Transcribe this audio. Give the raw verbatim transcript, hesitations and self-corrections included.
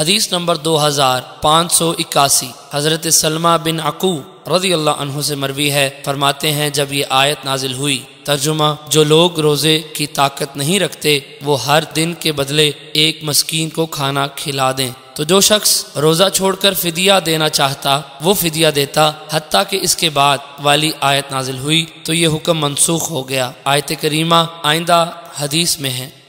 हदीस नंबर दो हज़ार पाँच सौ इक्यासी हजरत सलमे बिन الأكوع रज़ी अल्लाह अन्हु से मरवी है, फरमाते हैं जब ये आयत नाजिल हुई। तर्जुमा, जो लोग रोज़े की ताकत नहीं रखते वो हर दिन के बदले एक मस्कीन को खाना खिला दें, तो जो शख्स रोज़ा छोड़कर फदिया देना चाहता वो फदिया देता। हत्ता कि इसके बाद वाली आयत नाजिल हुई तो ये हुक्म मनसूख हो गया। आयत करीमा आइंदा हदीस में है।